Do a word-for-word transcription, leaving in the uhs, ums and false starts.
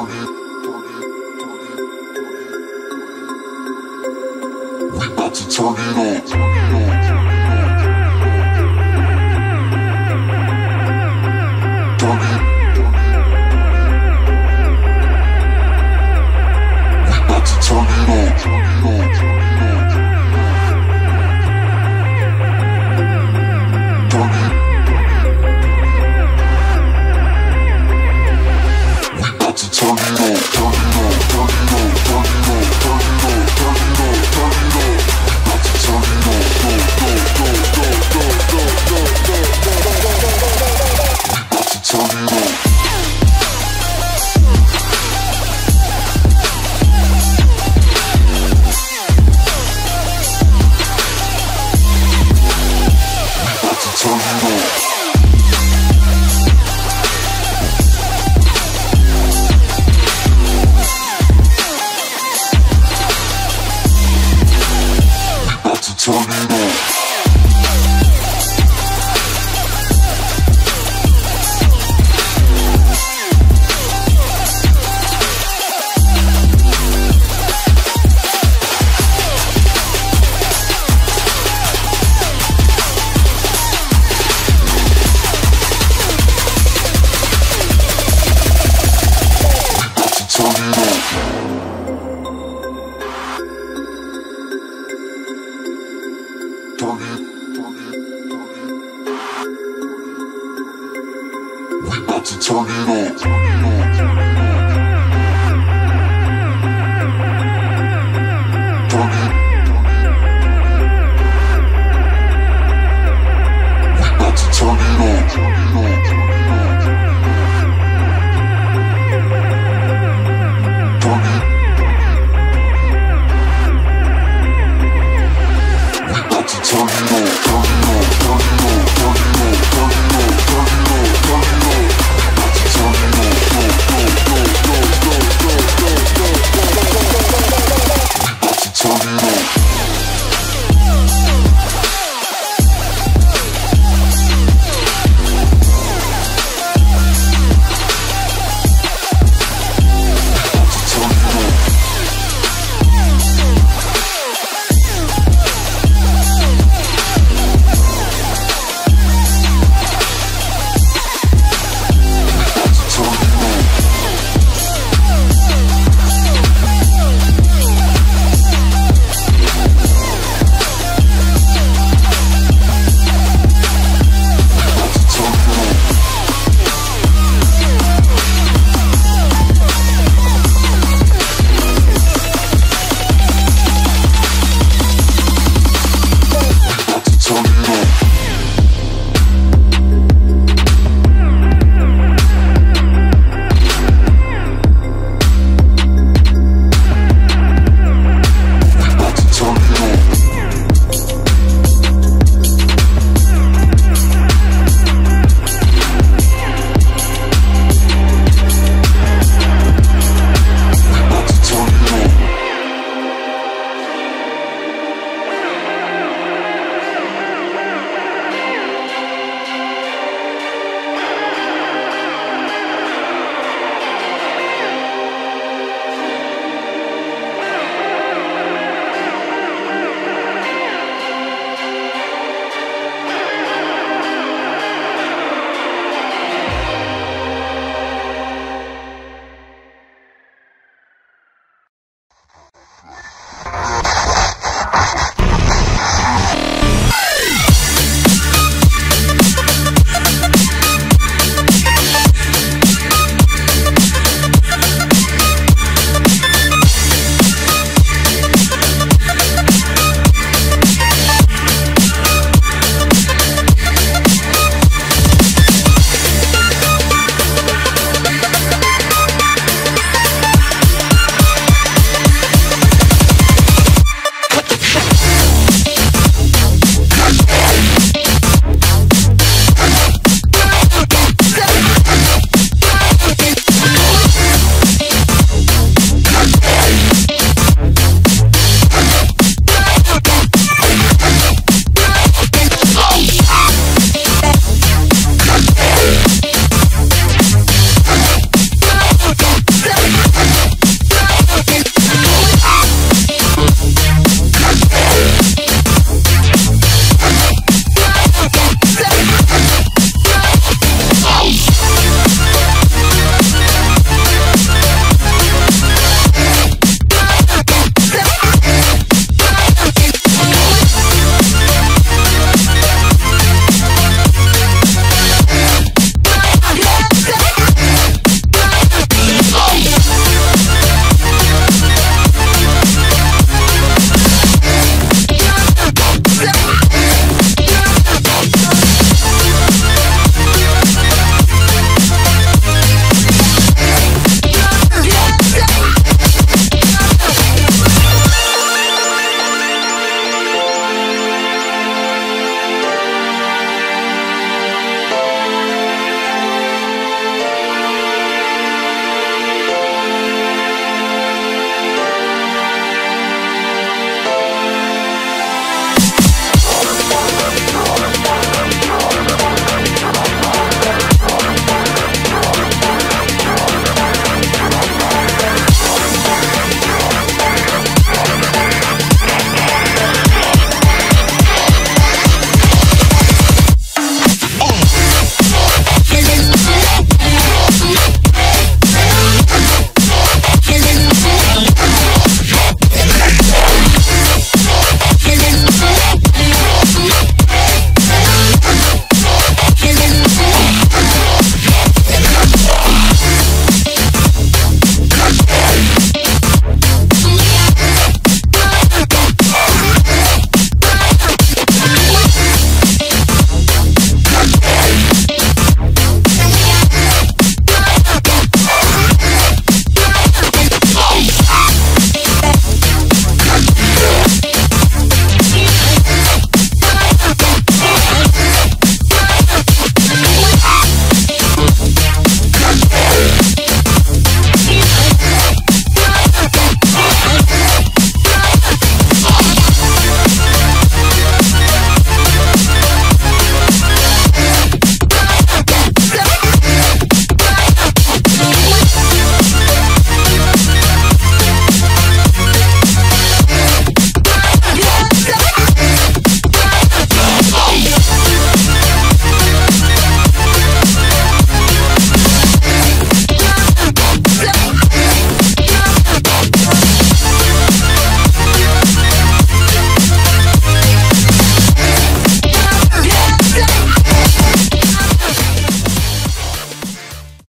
We about to turn it on. Turn it on.